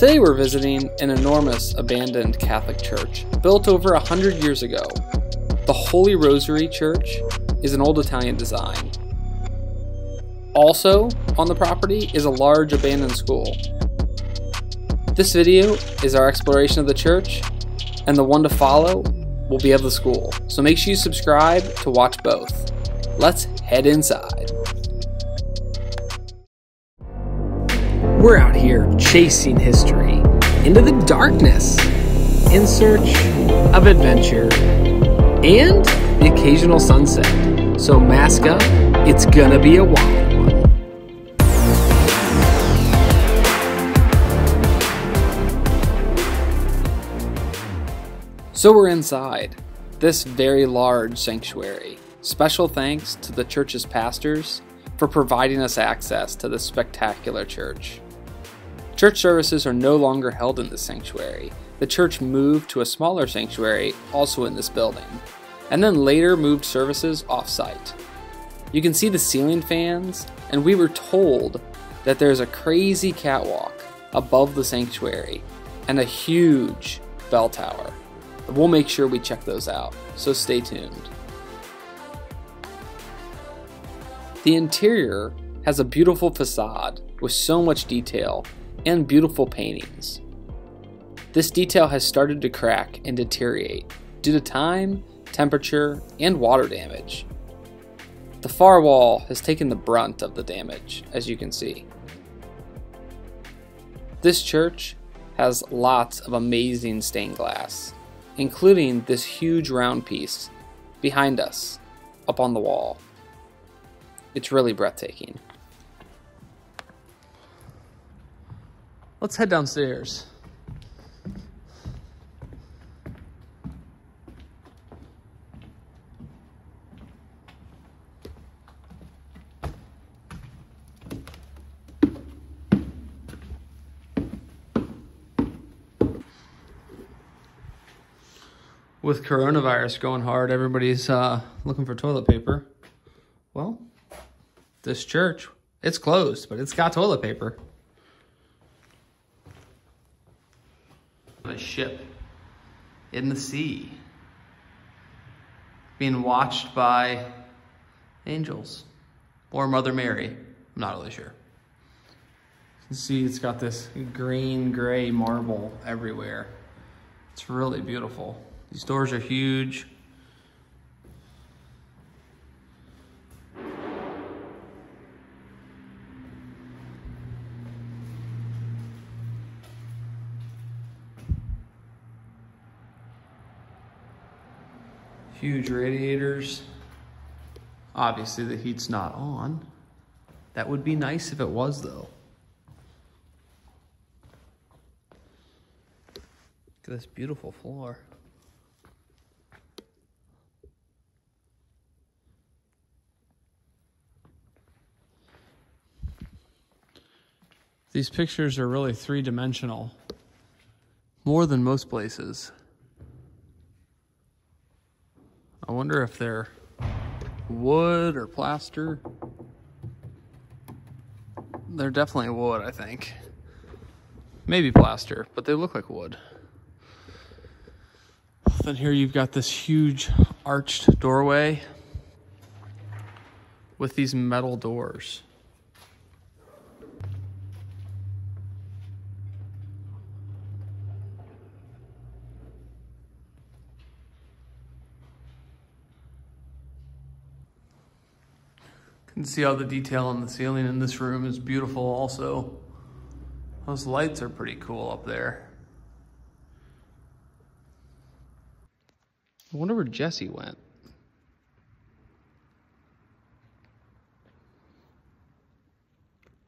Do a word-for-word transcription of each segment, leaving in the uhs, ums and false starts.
Today we're visiting an enormous abandoned Catholic church built over a hundred years ago. The Holy Rosary Church is an old Italian design. Also on the property is a large abandoned school. This video is our exploration of the church, and the one to follow will be of the school, so make sure you subscribe to watch both. Let's head inside. We're out here chasing history into the darkness in search of adventure and the occasional sunset. So mask up, it's gonna be a while. So we're inside this very large sanctuary. Special thanks to the church's pastors for providing us access to this spectacular church. Church services are no longer held in this sanctuary. The church moved to a smaller sanctuary also in this building, and then later moved services off-site. You can see the ceiling fans, and we were told that there's a crazy catwalk above the sanctuary and a huge bell tower. We'll make sure we check those out, so stay tuned. The interior has a beautiful facade with so much detail and beautiful paintings. This detail has started to crack and deteriorate due to time, temperature, and water damage. The far wall has taken the brunt of the damage, as you can see. This church has lots of amazing stained glass, including this huge round piece behind us up on the wall. It's really breathtaking. Let's head downstairs. With coronavirus going hard, everybody's uh, looking for toilet paper. Well, this church, it's closed, but it's got toilet paper. A ship in the sea being watched by angels or Mother Mary. I'm not really sure. You can see it's got this green-gray marble everywhere. It's really beautiful. These doors are huge. Huge radiators. Obviously the heat's not on. That would be nice if it was though. Look at this beautiful floor. These pictures are really three-dimensional, more than most places. I wonder if they're wood or plaster. They're definitely wood, I think. Maybe plaster, but they look like wood. Then here you've got this huge arched doorway with these metal doors. You can see all the detail on the ceiling in this room is beautiful also. Those lights are pretty cool up there. I wonder where Jesse went.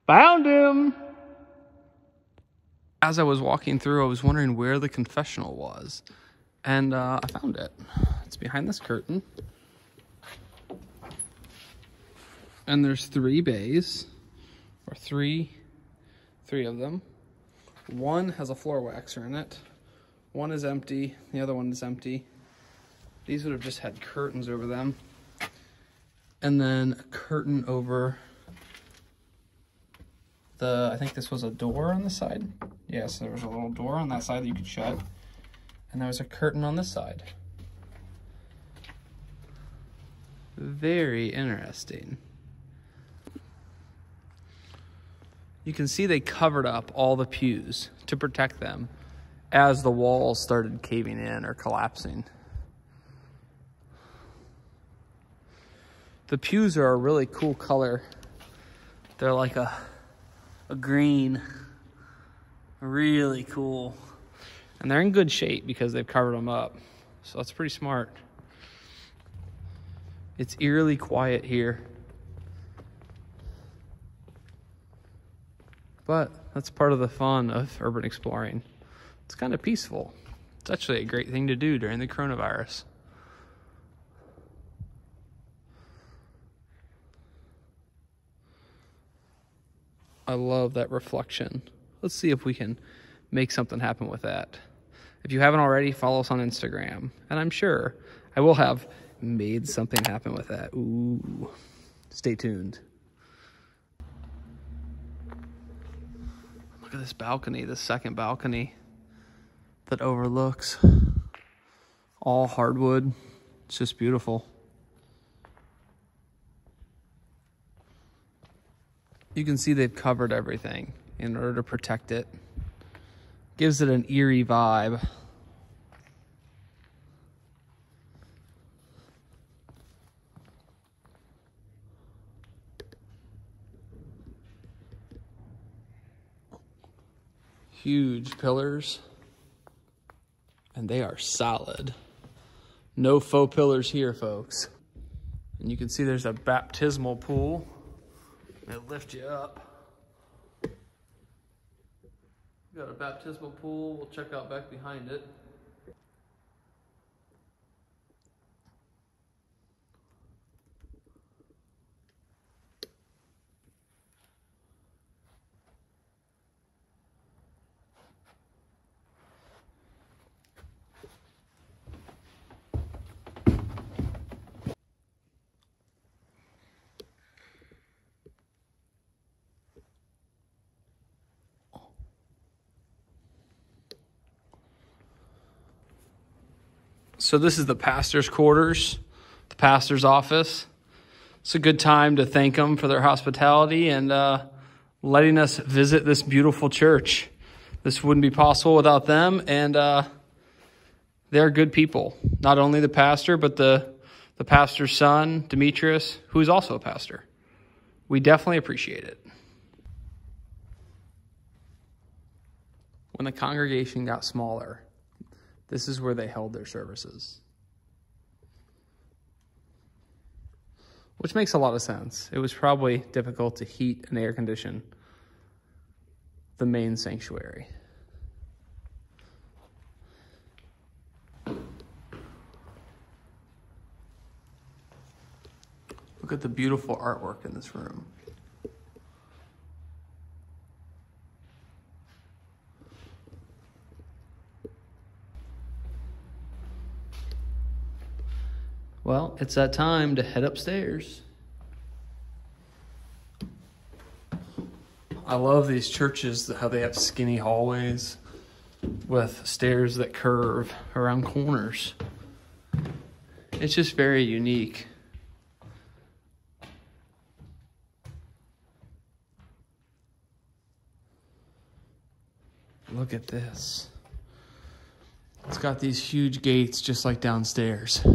Found him! As I was walking through, I was wondering where the confessional was, and uh, I found it. It's behind this curtain. And there's three bays, or three, three of them. One has a floor waxer in it. One is empty, the other one is empty. These would have just had curtains over them. And then a curtain over the, I think this was a door on the side. Yeah, so there was a little door on that side that you could shut, and there was a curtain on this side. Very interesting. You can see they covered up all the pews to protect them as the walls started caving in or collapsing. The pews are a really cool color. They're like a, a green, really cool. And they're in good shape because they've covered them up. So that's pretty smart. It's eerily quiet here. But that's part of the fun of urban exploring. It's kind of peaceful. It's actually a great thing to do during the coronavirus. I love that reflection. Let's see if we can make something happen with that. If you haven't already, follow us on Instagram. And I'm sure I will have made something happen with that. Ooh, stay tuned. Look at this balcony, the second balcony that overlooks all hardwood. It's just beautiful. You can see they've covered everything in order to protect it. Gives it an eerie vibe. Huge pillars, and they are solid. No faux pillars here, folks. And you can see there's a baptismal pool. It'll lift you up. We got a baptismal pool. We'll check out back behind it. So this is the pastor's quarters, the pastor's office. It's a good time to thank them for their hospitality and uh, letting us visit this beautiful church. This wouldn't be possible without them, and uh, they're good people. Not only the pastor, but the, the pastor's son, Demetrius, who is also a pastor. We definitely appreciate it. When the congregation got smaller, this is where they held their services, which makes a lot of sense. It was probably difficult to heat and air condition the main sanctuary. Look at the beautiful artwork in this room. Well, it's that time to head upstairs. I love these churches, how they have skinny hallways with stairs that curve around corners. It's just very unique. Look at this. It's got these huge gates just like downstairs.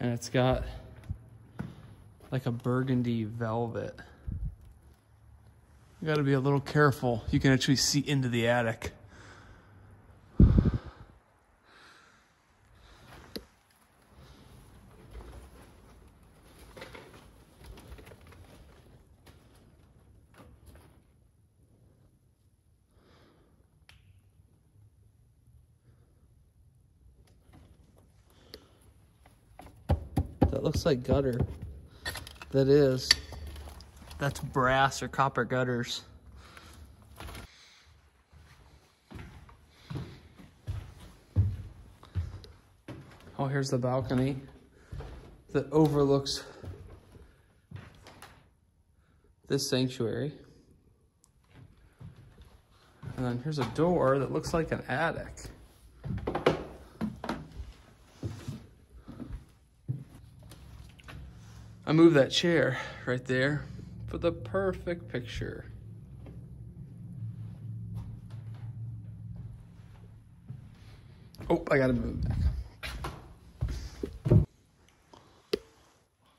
And it's got like a burgundy velvet. You gotta be a little careful. You can actually see into the attic. That looks like gutter. That is. That's brass or copper gutters. Oh, here's the balcony that overlooks this sanctuary. And then here's a door that looks like an attic. I moved that chair right there for the perfect picture. Oh, I gotta move back.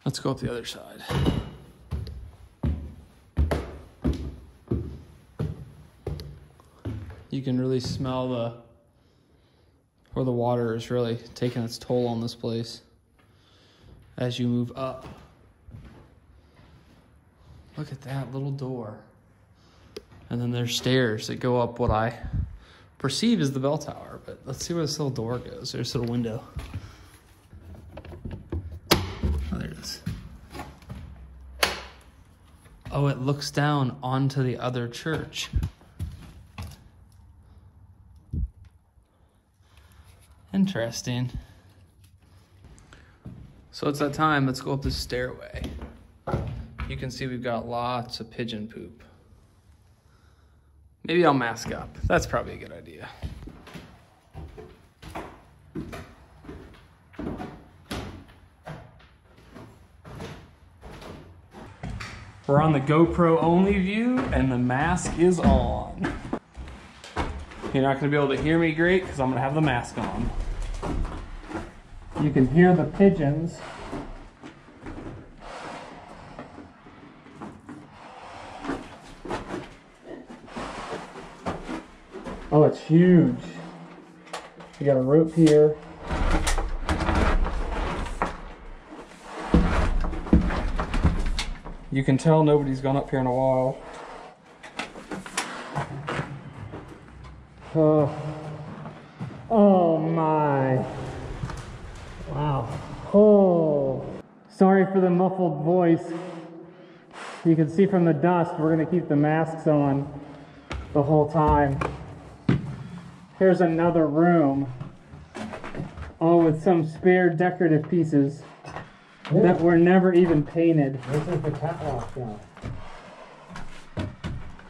Let's go up the other side. You can really smell the, where the water is really taking its toll on this place as you move up. Look at that little door. And then there's stairs that go up what I perceive is the bell tower, but let's see where this little door goes. There's a little window. Oh, there it is. Oh, it looks down onto the other church. Interesting. So it's that time, let's go up this stairway. You can see we've got lots of pigeon poop. Maybe I'll mask up. That's probably a good idea. We're on the GoPro only view and the mask is on. You're not gonna be able to hear me great because I'm gonna have the mask on. You can hear the pigeons. Oh, it's huge. You got a rope here. You can tell nobody's gone up here in a while. Uh, oh my. Wow. Oh. Sorry for the muffled voice. You can see from the dust, we're gonna keep the masks on the whole time. Here's another room, all with some spare decorative pieces Ooh. That were never even painted. This is the catwalk now.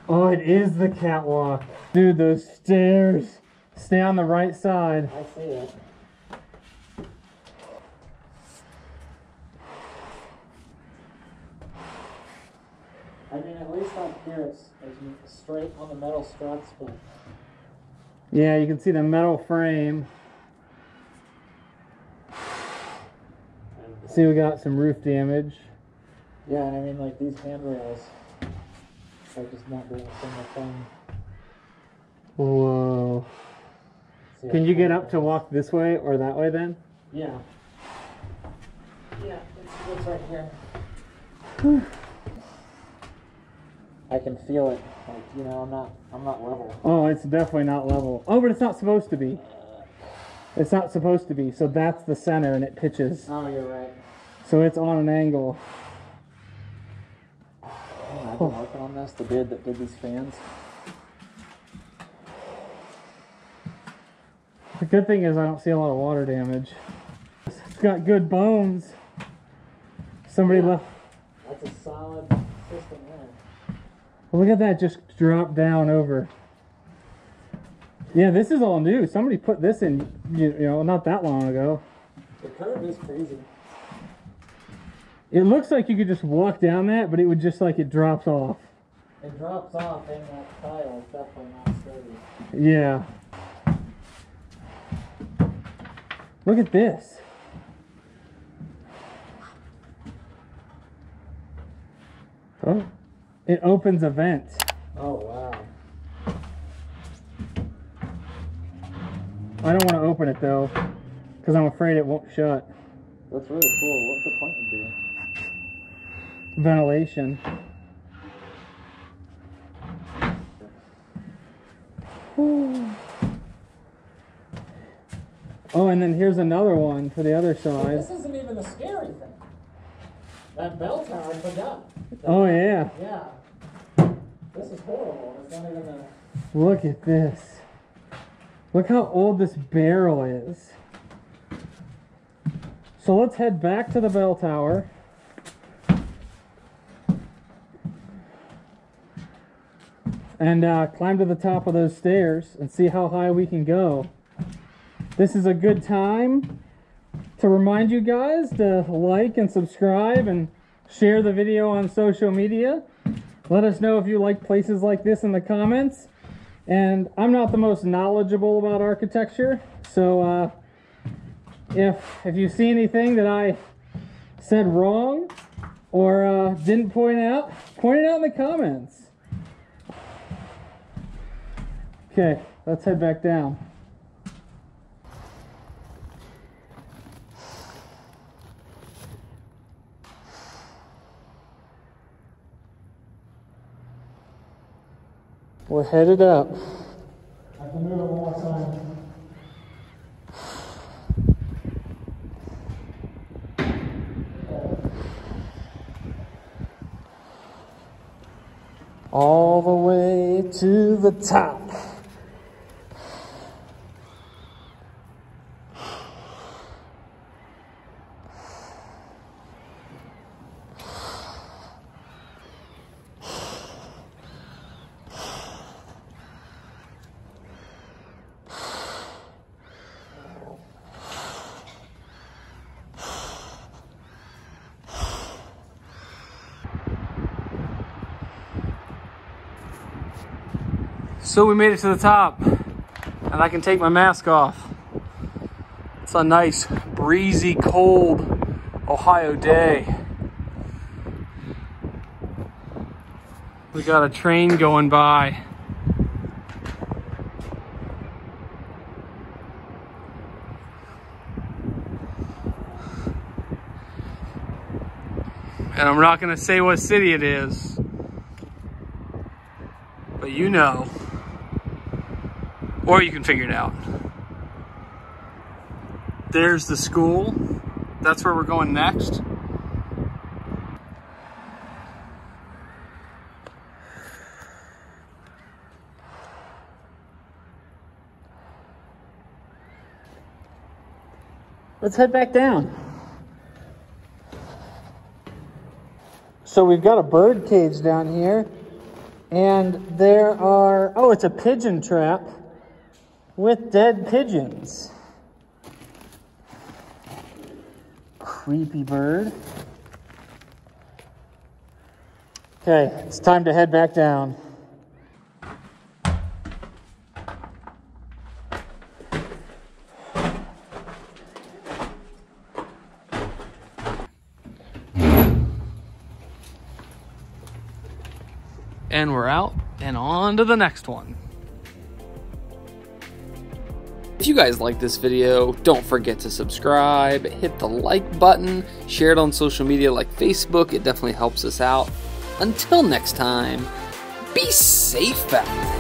Oh, it is the catwalk. Dude, those stairs. Stay on the right side. I see it. I mean, at least up here it's, it's straight on the metal struts, but... Yeah, you can see the metal frame. See, we got some roof damage. Yeah, and I mean, like, these handrails are just not doing so much fun. Whoa. See, can you get up to walk this way or that way then? Yeah. Yeah, it's, it's right here. Whew. I can feel it, like, you know, I'm not, I'm not level. Oh, it's definitely not level. Oh, but it's not supposed to be. It's not supposed to be, so that's the center and it pitches. Oh, you're right. So it's on an angle. Oh, I've been oh. working on this, the dude that did these fans. The good thing is I don't see a lot of water damage. It's got good bones. Somebody yeah. left. That's a solid system there. Look at that, just drop down over. Yeah, this is all new. Somebody put this in, you know, not that long ago. The curve is crazy. It looks like you could just walk down that, but it would just, like, it drops off. It drops off in that tile. It's definitely not sturdy. Yeah. Look at this. Oh. It opens a vent. Oh, wow. I don't want to open it, though, because I'm afraid it won't shut. That's really cool. What's the point of being? Ventilation. Ooh. Oh, and then here's another one for the other side. This isn't even the scary thing. That bell tower put up. Oh, yeah. Yeah. This is horrible. It's not even a... Look at this. Look how old this barrel is. So let's head back to the bell tower. and uh, climb to the top of those stairs and see how high we can go. This is a good time to remind you guys to like and subscribe and share the video on social media. Let us know if you like places like this in the comments. And I'm not the most knowledgeable about architecture, so uh, if, if you see anything that I said wrong or uh, didn't point out, point it out in the comments. Okay, let's head back down. We're headed up. I can move it one more time. All the way to the top. So we made it to the top, and I can take my mask off. It's a nice, breezy, cold Ohio day. We got a train going by. And I'm not gonna say what city it is, but you know. Or you can figure it out. There's the school. That's where we're going next. Let's head back down. So we've got a bird cage down here, and there are, oh, it's a pigeon trap with dead pigeons. Creepy bird. Okay, it's time to head back down. And we're out and on to the next one. If you guys like this video, don't forget to subscribe, hit the like button, share it on social media like Facebook. It definitely helps us out. Until next time, be safe out there.